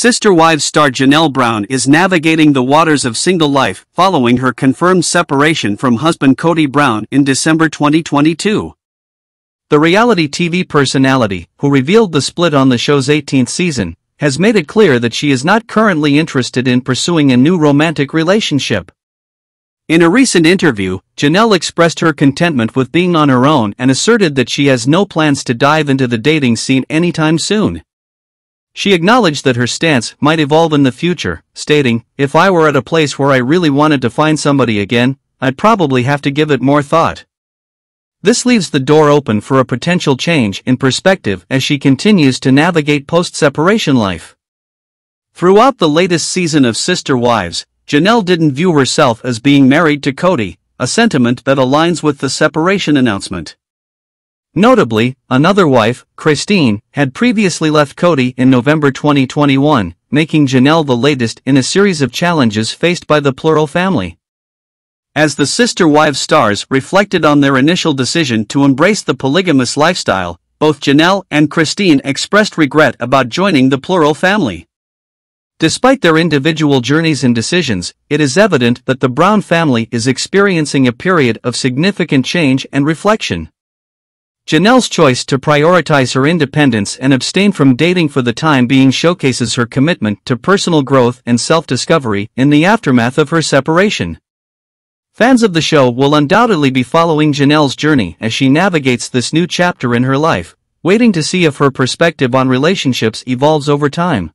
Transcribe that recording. Sister Wives star Janelle Brown is navigating the waters of single life following her confirmed separation from husband Kody Brown in December 2022. The reality TV personality, who revealed the split on the show's 18th season, has made it clear that she is not currently interested in pursuing a new romantic relationship. In a recent interview, Janelle expressed her contentment with being on her own and asserted that she has no plans to dive into the dating scene anytime soon. She acknowledged that her stance might evolve in the future, stating, "If I were at a place where I really wanted to find somebody again, I'd probably have to give it more thought." This leaves the door open for a potential change in perspective as she continues to navigate post-separation life. Throughout the latest season of Sister Wives, Janelle didn't view herself as being married to Kody, a sentiment that aligns with the separation announcement. Notably, another wife, Christine, had previously left Kody in November 2021, making Janelle the latest in a series of challenges faced by the plural family. As the Sister Wives stars reflected on their initial decision to embrace the polygamous lifestyle, both Janelle and Christine expressed regret about joining the plural family. Despite their individual journeys and decisions, it is evident that the Brown family is experiencing a period of significant change and reflection. Janelle's choice to prioritize her independence and abstain from dating for the time being showcases her commitment to personal growth and self-discovery in the aftermath of her separation. Fans of the show will undoubtedly be following Janelle's journey as she navigates this new chapter in her life, waiting to see if her perspective on relationships evolves over time.